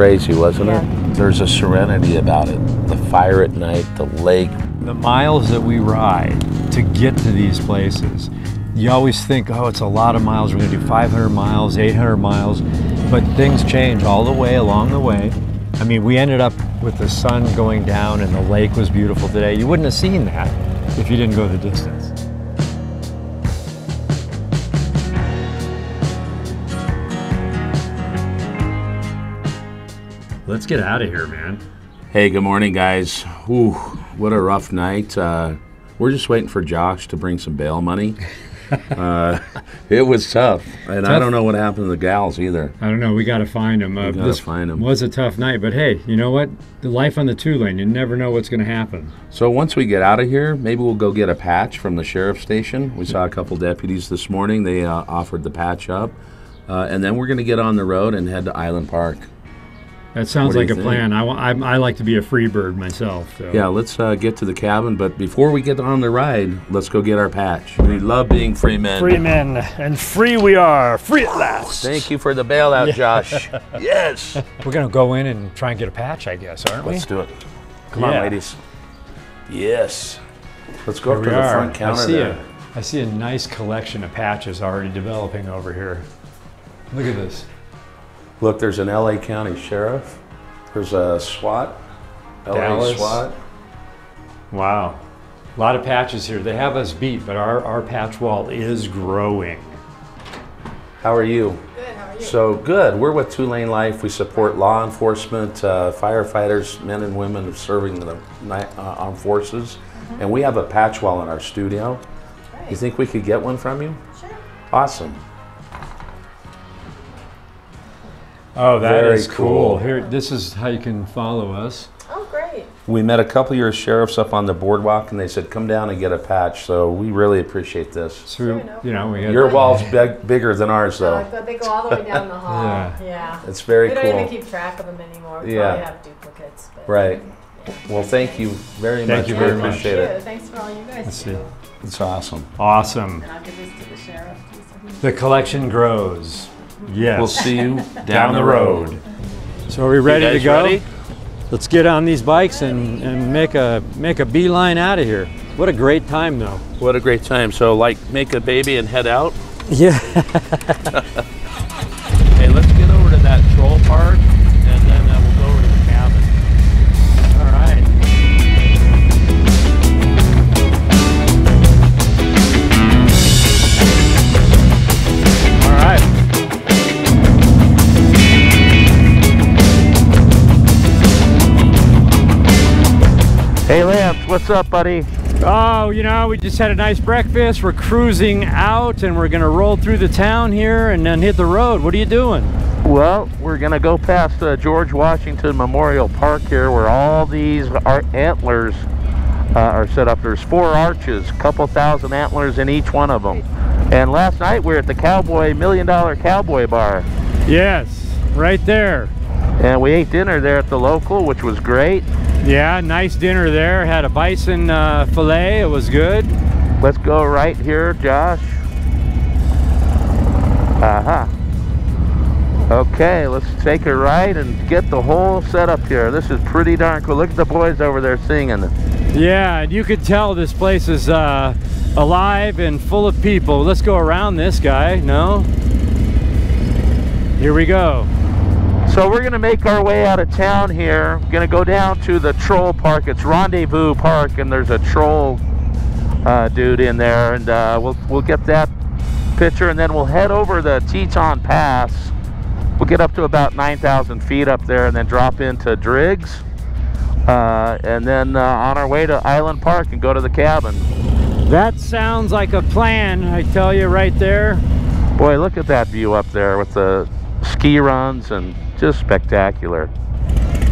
crazy, wasn't it? There's a serenity about it. The fire at night, the lake. The miles that we ride to get to these places, you always think, oh, it's a lot of miles. We're going to do 500 miles, 800 miles. But things change all the way along the way. I mean, we ended up with the sun going down and the lake was beautiful today. You wouldn't have seen that if you didn't go the distance. Let's get out of here, man. Hey, good morning, guys. Ooh, what a rough night. We're just waiting for Josh to bring some bail money. It was tough, and I don't know what happened to the gals either. I don't know. We got to find them. This was a tough night, but hey, you know what? The life on the 2-lane, you never know what's going to happen. So once we get out of here, maybe we'll go get a patch from the sheriff's station. We saw a couple deputies this morning. They offered the patch up, and then we're going to get on the road and head to Island Park. That sounds like a plan. I like to be a free bird myself. So. Yeah, let's get to the cabin. But before we get on the ride, let's go get our patch. We love being free men. Free men, and free we are. Free at last. Thank you for the bailout, Josh. Yes. We're going to go in and try and get a patch, I guess, aren't we? Let's do it. Come on, ladies. Yes. Let's go up to the front counter. I see a nice collection of patches already developing over here. Look at this. Look, there's an LA County Sheriff. There's a SWAT, LA Dallas. SWAT. Wow, a lot of patches here. They have us beat, but our patch wall is growing. How are you? Good, how are you? So good, we're with 2LaneLife. We support law enforcement, firefighters, men and women serving the armed forces. And we have a patch wall in our studio. Right. You think we could get one from you? Sure. Awesome. Oh, that is cool. Here, this is how you can follow us. Oh, great. We met a couple of your sheriffs up on the boardwalk, and they said, come down and get a patch. So we really appreciate this. So, you know, your wall's bigger than ours, though. But they go all the way down the hall. Yeah. It's very cool. We don't even keep track of them anymore. We probably have duplicates. But, right. Yeah. Well, thank you very much. Thank you very much. Appreciate it. Thanks for all you guys do. It's awesome. Awesome. And I'll give this to the sheriff. The collection grows. Yes. We'll see you down the road. So are we ready to go? Ready? Let's get on these bikes and make a beeline out of here. What a great time, though. What a great time. So, like, make a baby and head out? Yeah. Hey, let's get over to that troll park, and then we'll go over to the cabin. All right. Hey Lance, what's up, buddy? Oh, you know, we just had a nice breakfast. We're cruising out and we're gonna roll through the town here and then hit the road. What are you doing? Well, we're gonna go past George Washington Memorial Park here where all these antlers are set up. There's 4 arches, a couple thousand antlers in each one of them. And last night we were at the $1 Million Cowboy Bar. Yes, right there. And we ate dinner there at the local, which was great. Yeah, nice dinner there. Had a bison fillet. It was good. Let's go right here, Josh. Okay, let's take a ride and get the whole setup here. This is pretty darn cool. Look at the boys over there singing. Yeah, and you could tell this place is alive and full of people. Let's go around this guy. No? Here we go. So we're going to make our way out of town here. We're going to go down to the troll park. It's Rendezvous Park, and there's a troll dude in there. And we'll get that picture, and then we'll head over the Teton Pass. We'll get up to about 9,000 feet up there and then drop into Driggs. And then on our way to Island Park and go to the cabin. That sounds like a plan, I tell you right there. Boy, look at that view up there with the ski runs and just spectacular.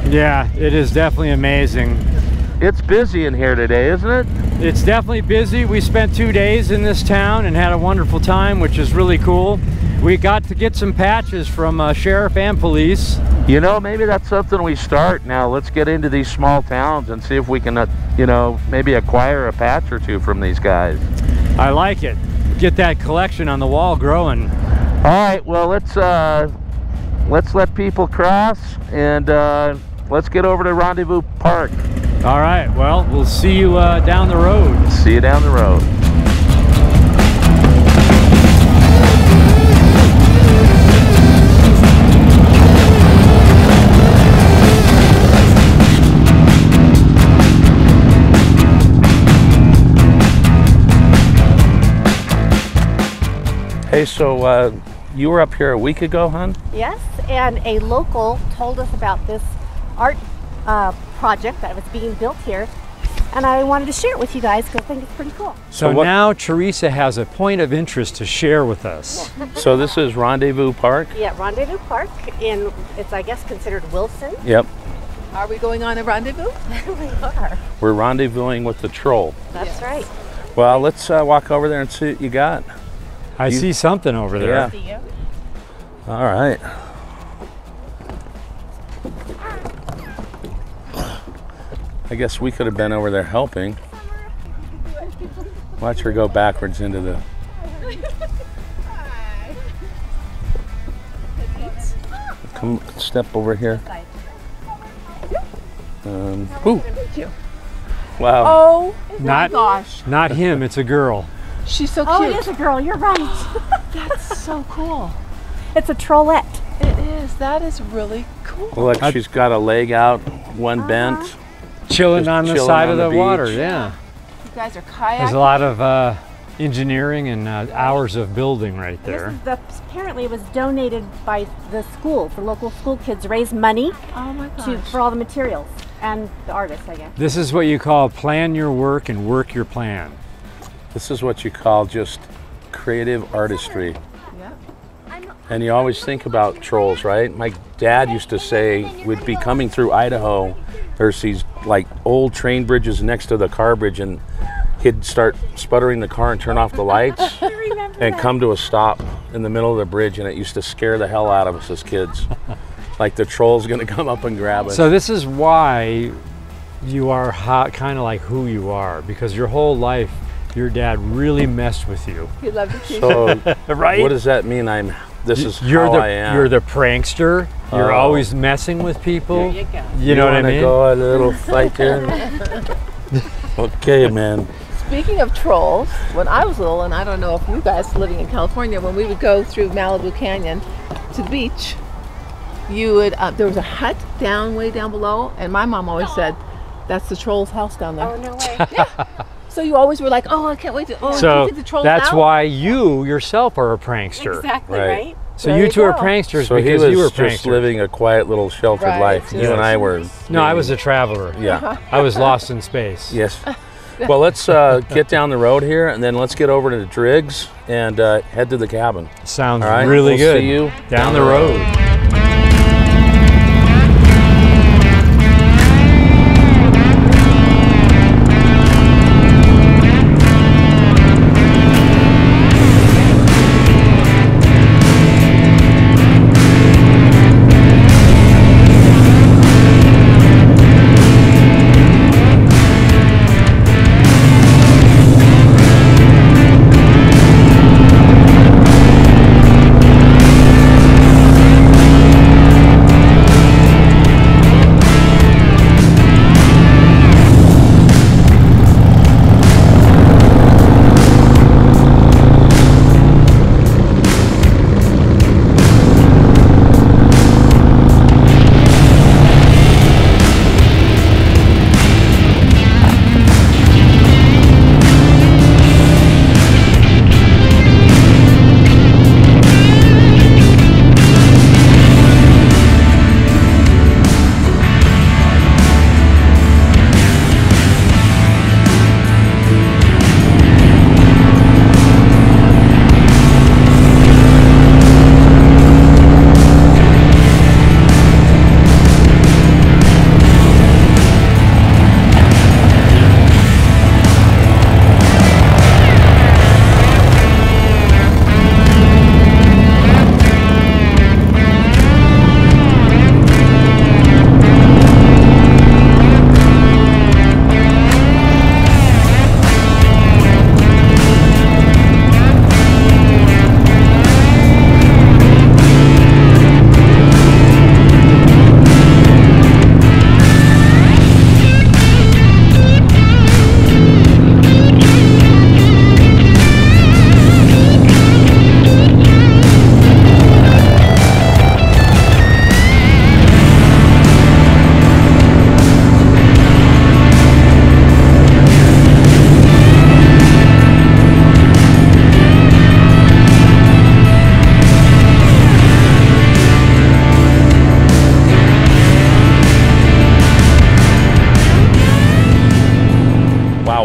Yeah, it is definitely amazing. It's busy in here today, isn't it? It's definitely busy. We spent 2 days in this town and had a wonderful time, which is really cool. We got to get some patches from sheriff and police. You know, maybe that's something we start now. Let's get into these small towns and see if we can, you know, maybe acquire a patch or two from these guys. I like it. Get that collection on the wall growing. All right, well, let's let's let people cross, and let's get over to Rendezvous Park. All right, well, we'll see you down the road. See you down the road. Hey, so you were up here a week ago, hon? Yes, and a local told us about this art project that was being built here, and I wanted to share it with you guys because I think it's pretty cool. So now Teresa has a point of interest to share with us. Yeah. So this is Rendezvous Park? Yeah, Rendezvous Park, and it's, I guess, considered Wilson. Yep. Are we going on a rendezvous? We are. We're rendezvousing with the troll. That's right. Well, let's walk over there and see what you got. I see something over there. Yeah. All right. I guess we could have been over there helping. Watch her go backwards into the... Come step over here. Ooh. Wow. Oh my gosh. Not him, it's a girl. She's so cute. Oh, it is a girl. You're right. That's so cool. It's a trollette. It is. That is really cool. Look, she's got a leg out, one bent. Chilling on the side of the water, yeah. You guys are kayaking. There's a lot of engineering and hours of building right there. Apparently it was donated by the school. The local school kids raised money for all the materials and the artists, I guess. This is what you call plan your work and work your plan. This is what you call just creative artistry. Yeah. And you always think about trolls, right? My dad used to say, we'd be coming through Idaho, there's these like old train bridges next to the car bridge, and he'd start sputtering the car and turn off the lights and come to a stop in the middle of the bridge, and it used to scare the hell out of us as kids. Like the troll's gonna come up and grab us. So this is why you are kind of like who you are, because your whole life your dad really messed with you. He loved to keep you. Right? What does that mean? This is how I am. You're the prankster. You're always messing with people. There you go. You know what I mean? You wanna go a little fight there? Okay, man. Speaking of trolls, when I was little, and I don't know if you guys living in California, when we would go through Malibu Canyon to the beach, you would, there was a hut down way down below, and my mom always said, that's the troll's house down there. Oh, no way. Yeah. So you always were like, oh, I can't wait to get the trolls out. That's why you yourself are a prankster. Exactly, right? So you two are pranksters because you were pranksters. So he was just living a quiet little sheltered life. You and I were... No, I was a traveler. Yeah. I was lost in space. Yes. Well, let's get down the road here, and then let's get over to the Driggs and head to the cabin. Sounds really good. We'll see you down the road.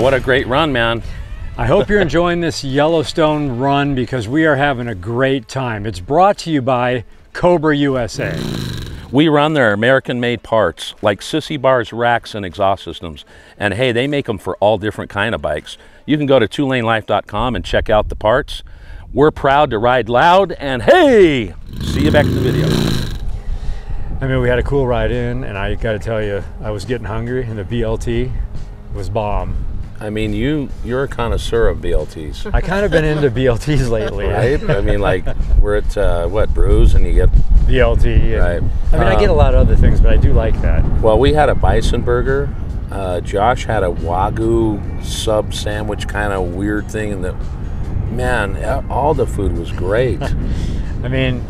what a great run, man. I hope you're enjoying this Yellowstone run because we are having a great time. It's brought to you by Cobra USA. We run their American-made parts, like sissy bars, racks, and exhaust systems. And hey, they make them for all different kind of bikes. You can go to 2LaneLife.com and check out the parts. We're proud to ride loud, and hey, see you back in the video. I mean, we had a cool ride in, and I gotta tell you, I was getting hungry, and the BLT was bomb. I mean, you're a connoisseur of BLTs. I kind of been into BLTs lately. Right? I mean, like, we're at, what, Brews, and you get... BLT. Right. I mean, I get a lot of other things, but I do like that. Well, we had a bison burger. Josh had a Wagyu sub sandwich kind of weird thing. And man, all the food was great. I mean,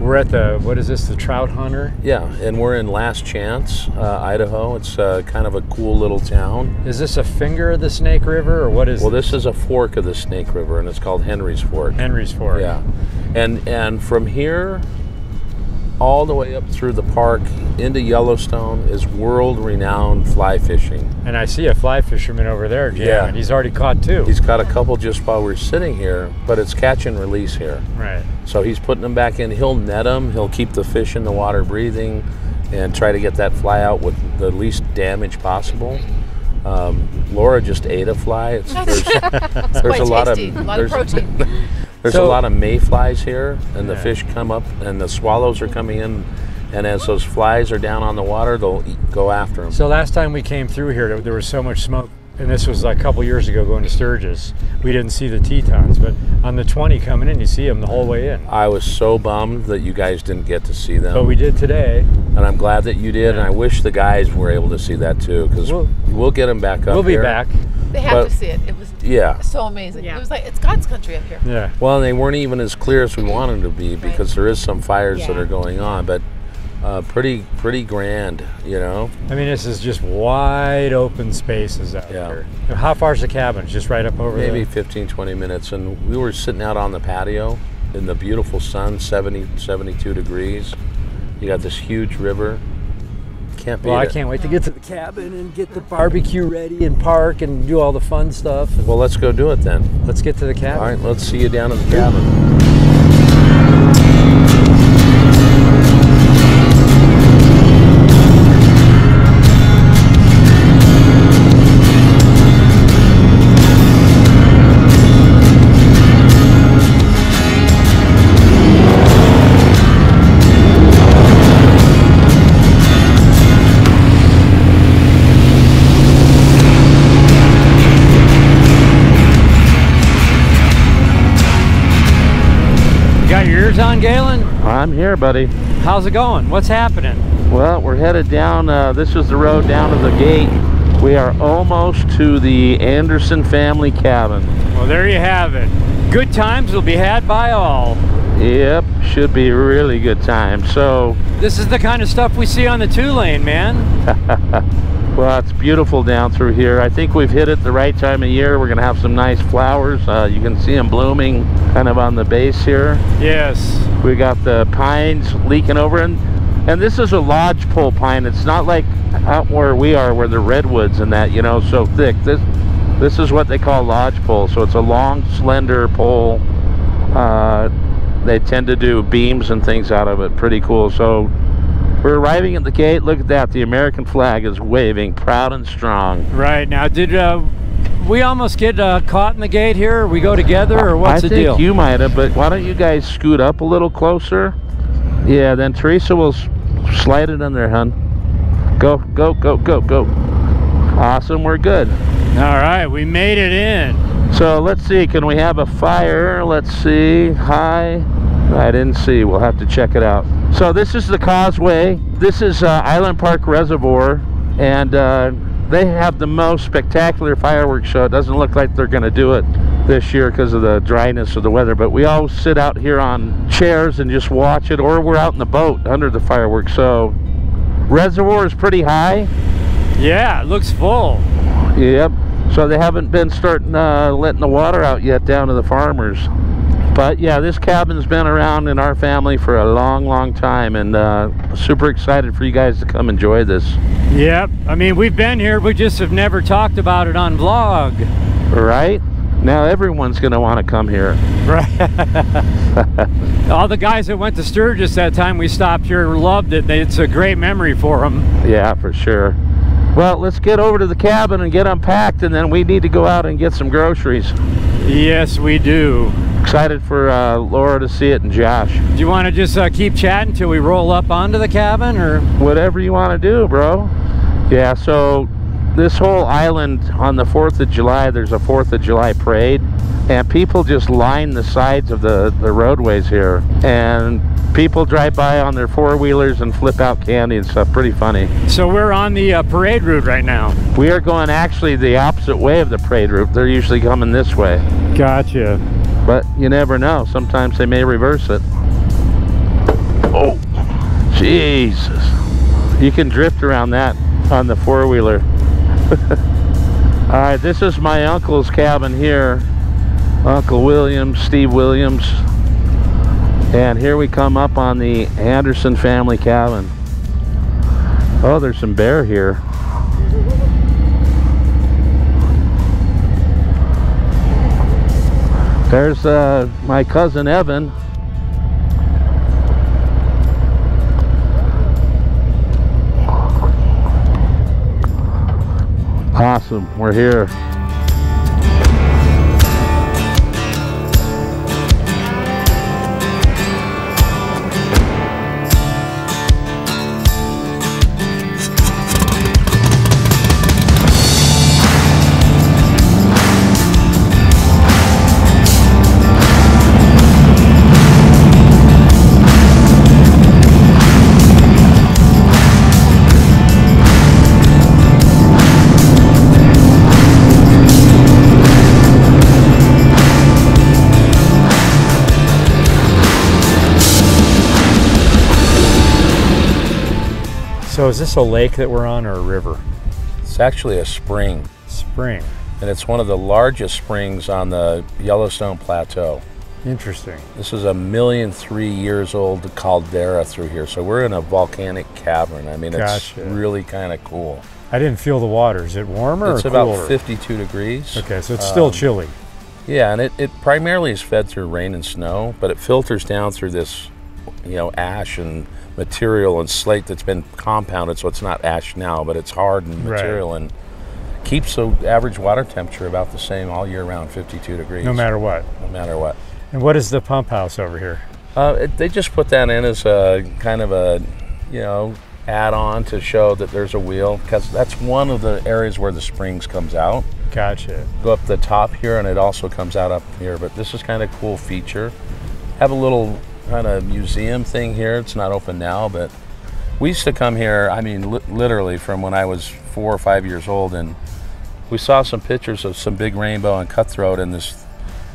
we're at the, what is this, the Trout Hunter? Yeah, and we're in Last Chance, Idaho. It's kind of a cool little town. Is this a finger of the Snake River, or what is Well, this is a fork of the Snake River, and it's called Henry's Fork. Henry's Fork. Yeah. And from here, all the way up through the park into Yellowstone is world-renowned fly fishing. And I see a fly fisherman over there, Jim, yeah. And he's already caught two. He's caught a couple just while we're sitting here, but it's catch and release here. Right. So he's putting them back in. He'll net them. He'll keep the fish in the water breathing and try to get that fly out with the least damage possible. Laura just ate a fly. There's a lot of protein. There's a lot of mayflies here, and the fish come up, and the swallows are coming in, and as those flies are down on the water, they'll go after them. So last time we came through here, there was so much smoke, and this was like a couple years ago going to Sturgis. We didn't see the Tetons, but on the 20 coming in, you see them the whole way in. I was so bummed that you guys didn't get to see them. But we did today. And I'm glad that you did, and I wish the guys were able to see that too, because we'll get them back up here. We'll be back. They have to see it. It was so amazing. Yeah. It was like, it's God's country up here. Yeah. Well, and they weren't even as clear as we wanted them to be because there is some fires that are going on, but pretty grand, you know? I mean, this is just wide open spaces out here. And how far is the cabin? Just right up over there? Maybe 15, 20 minutes. And we were sitting out on the patio in the beautiful sun, 70, 72 degrees. You got this huge river. Well, I can't wait to get to the cabin and get the barbecue ready and park and do all the fun stuff. Well, let's go do it then. Let's get to the cabin. All right, let's see you down in the cabin. John Galen? I'm here, buddy. How's it going? What's happening? Well, we're headed down, this is the road down to the gate. We are almost to the Anderson family cabin. Well, there you have it. Good times will be had by all. Yep, should be a really good time. So this is the kind of stuff we see on the 2Lane, man. Well, it's beautiful down through here. I think we've hit it the right time of year. We're going to have some nice flowers. You can see them blooming kind of on the base here. Yes. We got the pines leaking over. And this is a lodgepole pine. It's not like out where we are where the redwoods and that, you know, so thick. This is what they call lodgepole. So it's a long, slender pole. They tend to do beams and things out of it. Pretty cool. So we're arriving at the gate. Look at that. The American flag is waving proud and strong. Right. Now, did we almost get caught in the gate here? We go together, or what's the deal? I think you might have, but why don't you guys scoot up a little closer? Yeah, then Teresa will slide it in there, hun. Go, go, go, go, go. Awesome. We're good. All right. We made it in. So let's see. Can we have a fire? Let's see. Hi. I didn't see. We'll have to check it out. So this is the causeway. This is Island Park Reservoir, and they have the most spectacular fireworks show. It doesn't look like they're going to do it this year because of the dryness of the weather, but we all sit out here on chairs and just watch it, or we're out in the boat under the fireworks. So reservoir is pretty high. Yeah, it looks full. Yep. So they haven't been starting letting the water out yet down to the farmers. But yeah, this cabin's been around in our family for a long, long time, and super excited for you guys to come enjoy this. Yep, I mean, we've been here, we just have never talked about it on vlog. Right? Now everyone's gonna want to come here. Right. All the guys that went to Sturgis that time we stopped here loved it. It's a great memory for them. Yeah, for sure. Well, let's get over to the cabin and get unpacked, and then we need to go out and get some groceries. Yes, we do. Excited for Laura to see it, and Josh. Do you want to just keep chatting till we roll up onto the cabin, or whatever you want to do, bro? Yeah, so this whole island on the 4th of July, there's a 4th of July parade, and people just line the sides of the roadways here, and people drive by on their four-wheelers and flip out candy and stuff. Pretty funny. So we're on the parade route right now. We are going actually the opposite way of the parade route. They're usually coming this way. Gotcha. But you never know. Sometimes they may reverse it. Oh, Jesus. You can drift around that on the four-wheeler. All right, this is my uncle's cabin here. Uncle Williams, Steve Williams. And here we come up on the Anderson family cabin. Oh, there's some bear here. There's my cousin Evan. Awesome, we're here. So is this a lake that we're on or a river? It's actually a spring. Spring. And it's one of the largest springs on the Yellowstone Plateau. Interesting. This is 1,003 years old caldera through here. So we're in a volcanic cavern. I mean, gotcha. It's really kind of cool. I didn't feel the water. Is it warmer or cooler? It's about 52 degrees. Okay, so it's still chilly. Yeah, and it primarily is fed through rain and snow, but it filters down through this, you know, ash and material and slate that's been compounded, so it's not ash now, but it's hardened material, right, and keeps the average water temperature about the same all year round, 52 degrees. No matter what. No matter what. And what is the pump house over here? They just put that in as a kind of a, you know, add-on to show that there's a wheel, because that's one of the areas where the springs comes out. Gotcha. Go up the top here, and it also comes out up here, but this is kind of a cool feature. Have a little kind of museum thing here. It's not open now, but we used to come here, I mean, literally from when I was 4 or 5 years old, and we saw some pictures of some big rainbow and cutthroat in this,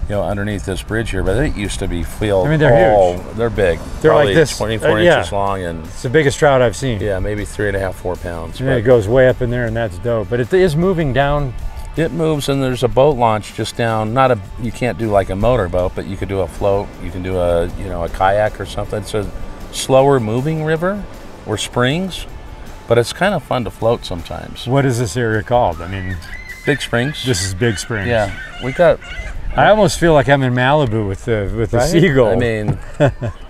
you know, underneath this bridge here, but it used to be filled. I mean, they're huge. They're big. They're probably like this. 24 inches long. And it's the biggest trout I've seen. Yeah, maybe 3.5, 4 pounds. Yeah, it goes way up in there, and that's dope. But it is moving down. It moves, and there's a boat launch just down. Not a, you can't do like a motorboat, but you could do a float. You can do a, you know, a kayak or something. It's a slower moving river or springs, but it's kind of fun to float sometimes. What is this area called? I mean, Big Springs. This is Big Springs. Yeah, we got. I almost feel like I'm in Malibu with the right? Seagull. I mean,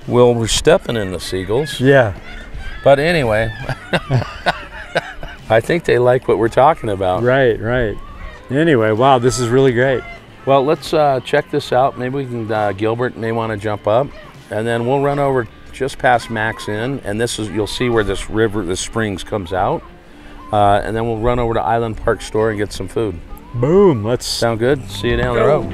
well, we're stepping in the seagulls. Yeah, but anyway, I think they like what we're talking about. Right, right. Anyway, wow, this is really great. Well, let's check this out. Maybe we can, Gilbert may want to jump up, and then we'll run over just past Max Inn, and this is, you'll see where this river, the springs comes out, and then we'll run over to Island Park Store and get some food. Boom, let's. Sound good? See you down the road.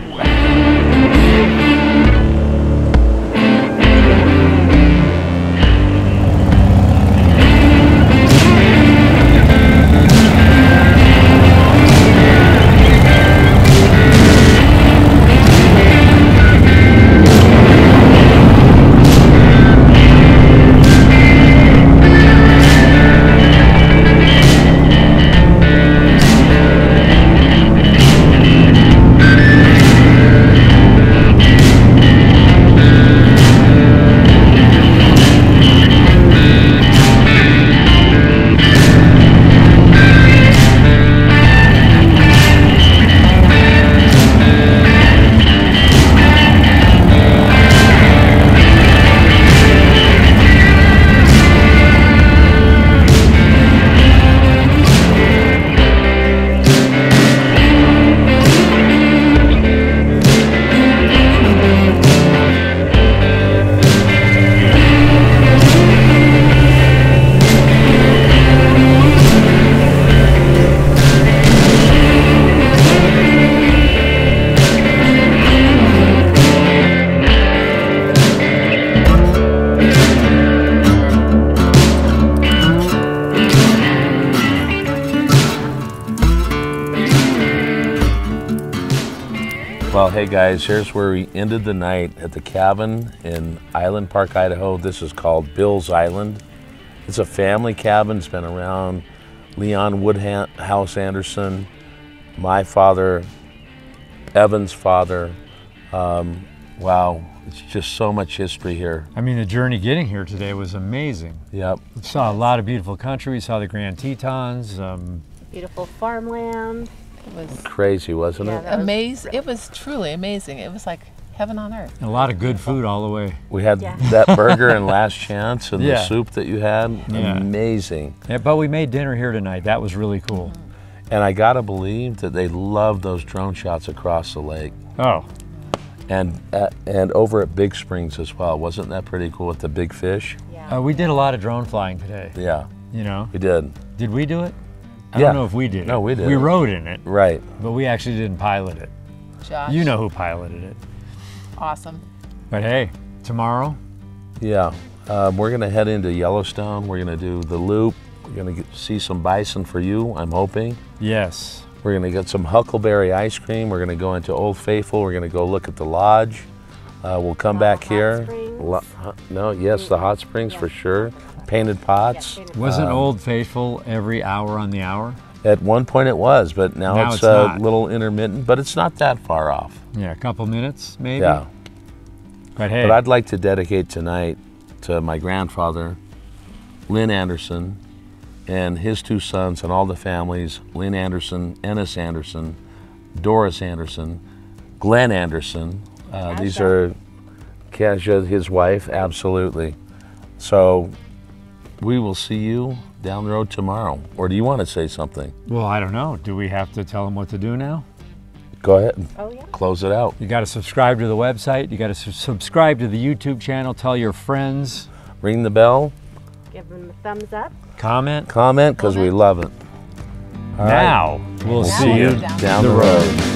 Well, hey guys, here's where we ended the night at the cabin in Island Park, Idaho. This is called Bill's Island. It's a family cabin. It's been around Leon Woodhouse Anderson, my father, Evan's father. Wow, it's just so much history here. I mean, the journey getting here today was amazing. Yep. We saw a lot of beautiful country. We saw the Grand Tetons. Beautiful farmland. It was crazy, wasn't it? Amazing. It was truly amazing. It was like heaven on earth. And a lot of good food all the way. We had that burger and Last Chance and the soup that you had. Yeah. Amazing. Yeah, but we made dinner here tonight. That was really cool. Mm. And I gotta believe that they love those drone shots across the lake. Oh. And over at Big Springs as well. Wasn't that pretty cool with the big fish? Yeah. We did a lot of drone flying today. Yeah. You know? We did. Did we do it? I don't know if we did. No, we did. We rode in it. Right. But we actually didn't pilot it. Josh. You know who piloted it. Awesome. But hey, tomorrow? Yeah. We're going to head into Yellowstone. We're going to do the loop. We're going to see some bison for you, I'm hoping. Yes. We're going to get some huckleberry ice cream. We're going to go into Old Faithful. We're going to go look at the lodge. We'll come back here. The hot springs for sure. Painted Pots. Yes, wasn't Old Faithful every hour on the hour? At one point it was, but now it's a little intermittent, but it's not that far off. Yeah, a couple minutes maybe. Yeah. But hey. But I'd like to dedicate tonight to my grandfather, Lynn Anderson, and his two sons and all the families, Lynn Anderson, Ennis Anderson, Doris Anderson, Glenn Anderson. These are Kasia, his wife, absolutely. So we will see you down the road tomorrow. Or do you want to say something? Well, I don't know. Do we have to tell them what to do now? Go ahead and close it out. You got to subscribe to the website. You got to subscribe to the YouTube channel. Tell your friends. Ring the bell. Give them a thumbs up. Comment. Comment, because we love it. All right. We'll see you down the road.